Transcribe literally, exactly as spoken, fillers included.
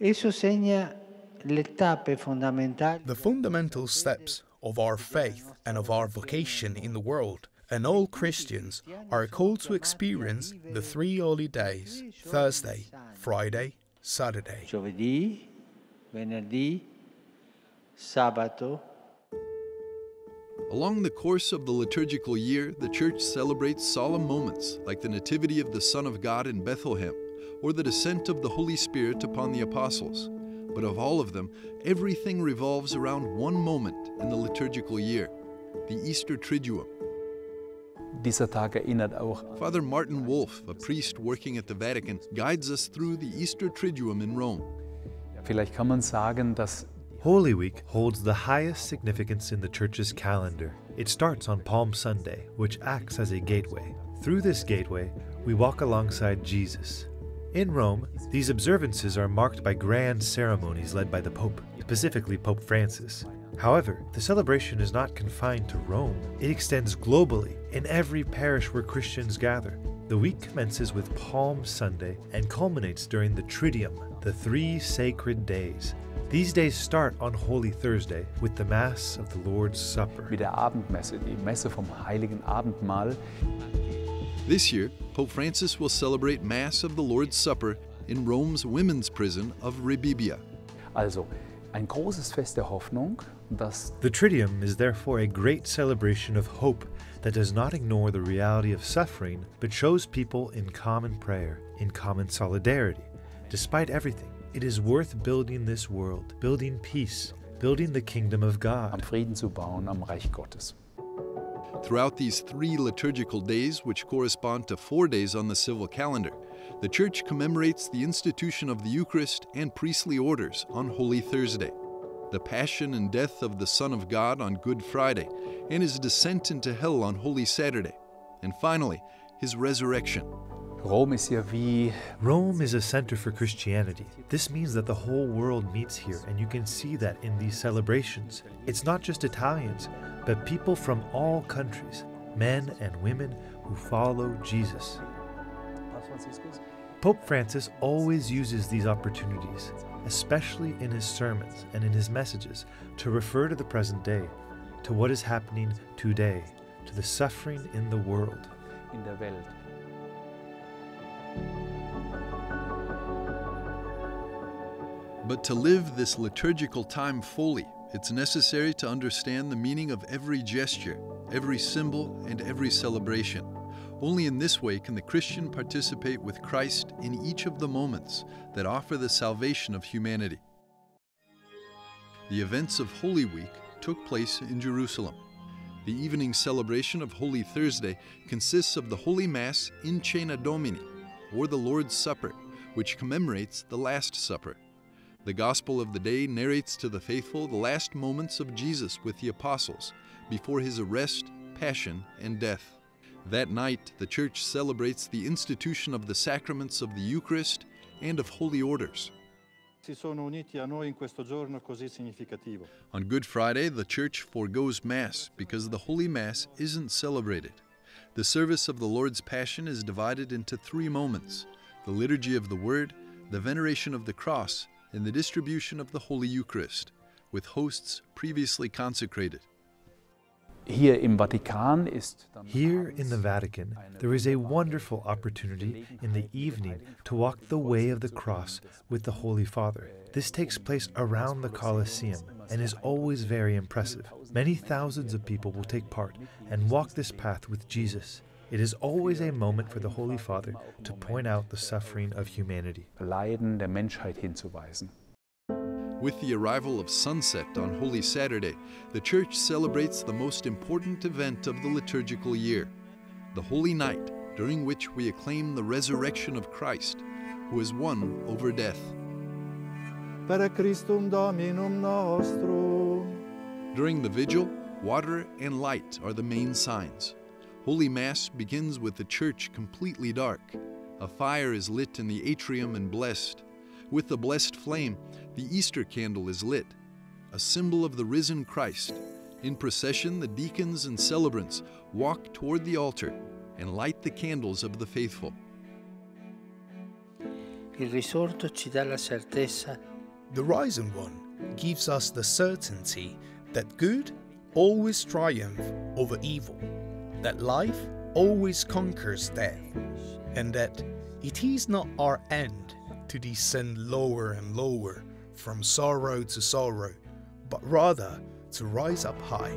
The fundamental steps of our faith and of our vocation in the world, and all Christians are called to experience the three holy days, Thursday, Friday, Saturday. Along the course of the liturgical year, the Church celebrates solemn moments like the Nativity of the Son of God in Bethlehem, or the descent of the Holy Spirit upon the Apostles. But of all of them, everything revolves around one moment in the liturgical year, the Easter Triduum. Father Martin Wolf, a priest working at the Vatican, guides us through the Easter Triduum in Rome. Holy Week holds the highest significance in the Church's calendar. It starts on Palm Sunday, which acts as a gateway. Through this gateway, we walk alongside Jesus. In Rome, these observances are marked by grand ceremonies led by the Pope, specifically Pope Francis. However, the celebration is not confined to Rome. It extends globally in every parish where Christians gather. The week commences with Palm Sunday and culminates during the Triduum, the three sacred days. These days start on Holy Thursday with the Mass of the Lord's Supper. This year, Pope Francis will celebrate Mass of the Lord's Supper in Rome's women's prison of Rebibbia. The Triduum is therefore a great celebration of hope that does not ignore the reality of suffering, but shows people in common prayer, in common solidarity. Despite everything, it is worth building this world, building peace, building the kingdom of God. Throughout these three liturgical days, which correspond to four days on the civil calendar, the Church commemorates the institution of the Eucharist and priestly orders on Holy Thursday, the passion and death of the Son of God on Good Friday, and his descent into hell on Holy Saturday, and finally, his resurrection. Rome is a center for Christianity. This means that the whole world meets here, and you can see that in these celebrations. It's not just Italians, but people from all countries, men and women who follow Jesus. Pope Francis always uses these opportunities, especially in his sermons and in his messages, to refer to the present day, to what is happening today, to the suffering in the world. But to live this liturgical time fully, it's necessary to understand the meaning of every gesture, every symbol, and every celebration. Only in this way can the Christian participate with Christ in each of the moments that offer the salvation of humanity. The events of Holy Week took place in Jerusalem. The evening celebration of Holy Thursday consists of the Holy Mass in Cena Domini, or the Lord's Supper, which commemorates the Last Supper. The Gospel of the day narrates to the faithful the last moments of Jesus with the apostles before his arrest, passion, and death. That night, the Church celebrates the institution of the sacraments of the Eucharist and of holy orders. On Good Friday, the Church forgoes Mass because the Holy Mass isn't celebrated. The service of the Lord's Passion is divided into three moments: the Liturgy of the Word, the Veneration of the Cross, and the distribution of the Holy Eucharist, with hosts previously consecrated. Here in the Vatican, there is a wonderful opportunity in the evening to walk the way of the cross with the Holy Father. This takes place around the Colosseum and is always very impressive. Many thousands of people will take part and walk this path with Jesus. It is always a moment for the Holy Father to point out the suffering of humanity. With the arrival of sunset on Holy Saturday, the Church celebrates the most important event of the liturgical year, the Holy Night, during which we acclaim the resurrection of Christ, who has won over death. Per Christum Dominum nostrum. During the vigil, water and light are the main signs. Holy Mass begins with the Church completely dark. A fire is lit in the atrium and blessed. With the blessed flame, the Easter candle is lit, a symbol of the risen Christ. In procession, the deacons and celebrants walk toward the altar and light the candles of the faithful. Il risorto ci dà la certezza. The risen one gives us the certainty that good always triumphs over evil, that life always conquers death, and that it is not our end to descend lower and lower from sorrow to sorrow, but rather to rise up high.